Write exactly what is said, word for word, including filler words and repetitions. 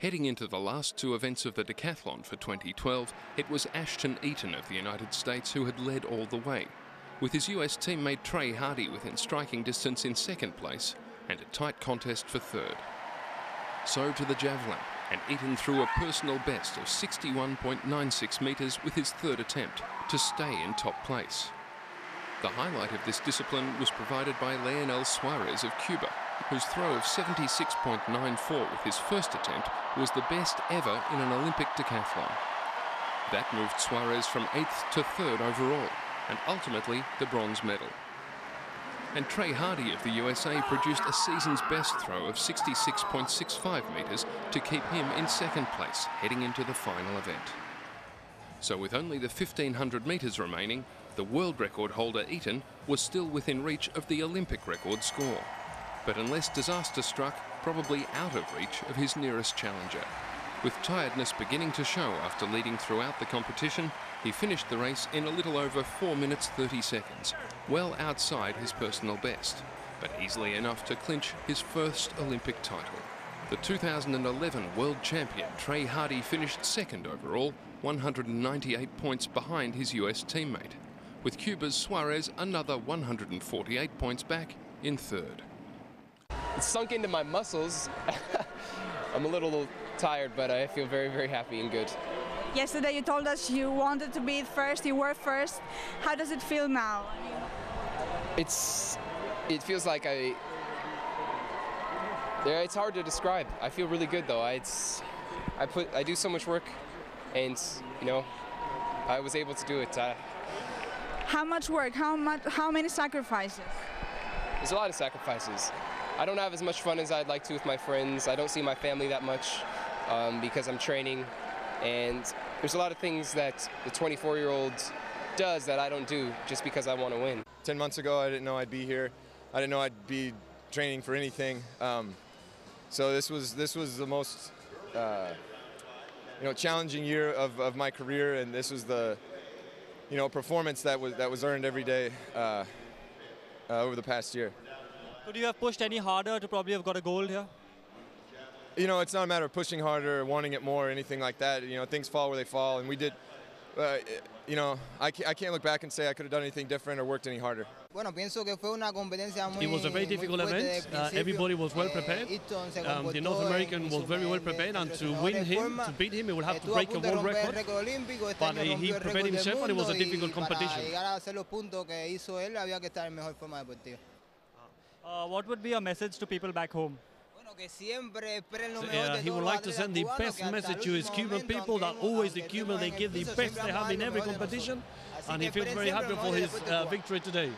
Heading into the last two events of the decathlon for twenty twelve, it was Ashton Eaton of the United States who had led all the way, with his U S teammate Trey Hardee within striking distance in second place and a tight contest for third. So to the javelin, and Eaton threw a personal best of sixty-one point nine six metres with his third attempt to stay in top place. The highlight of this discipline was provided by Leonel Suarez of Cuba, whose throw of seventy-six point nine four with his first attempt was the best ever in an Olympic decathlon. That moved Suarez from eighth to third overall, and ultimately the bronze medal. And Trey Hardee of the U S A produced a season's best throw of sixty-six point six five metres to keep him in second place heading into the final event. So with only the fifteen hundred metres remaining, the world record holder Eaton was still within reach of the Olympic record score, but unless disaster struck, probably out of reach of his nearest challenger. With tiredness beginning to show after leading throughout the competition, he finished the race in a little over four minutes thirty seconds, well outside his personal best, but easily enough to clinch his first Olympic title. The two thousand eleven world champion Trey Hardee finished second overall, one hundred ninety-eight points behind his U S teammate, with Cuba's Suarez another one hundred forty-eight points back in third. It's sunk into my muscles. I'm a little tired, but I feel very, very happy and good. Yesterday you told us you wanted to be first, you were first. How does it feel now? It's, it feels like I, yeah, it's hard to describe. I feel really good though. I, it's, I, put, I do so much work and, you know, I was able to do it. I, how much work? How, much, how many sacrifices? There's a lot of sacrifices. I don't have as much fun as I'd like to with my friends. I don't see my family that much um, because I'm training. And there's a lot of things that the twenty-four-year-old does that I don't do just because I want to win. Ten months ago, I didn't know I'd be here. I didn't know I'd be training for anything. Um, so this was this was the most uh, you know challenging year of, of my career, and this was the you know performance that was that was earned every day uh, uh, over the past year. Could you have pushed any harder to probably have got a gold here? You know, it's not a matter of pushing harder or wanting it more or anything like that. You know, things fall where they fall, and we did, uh, you know, I can't look back and say I could have done anything different or worked any harder. It was a very difficult event. Uh, everybody was well prepared. Um, the North American was very well prepared, and to win him, to beat him, he would have to break a world record. But uh, he prepared himself, and it was a difficult competition. Uh, what would be your message to people back home? Uh, he would like to send the best message to his Cuban people, that always the Cuban, they give the best they have in every competition, and he feels very happy for his uh, victory today.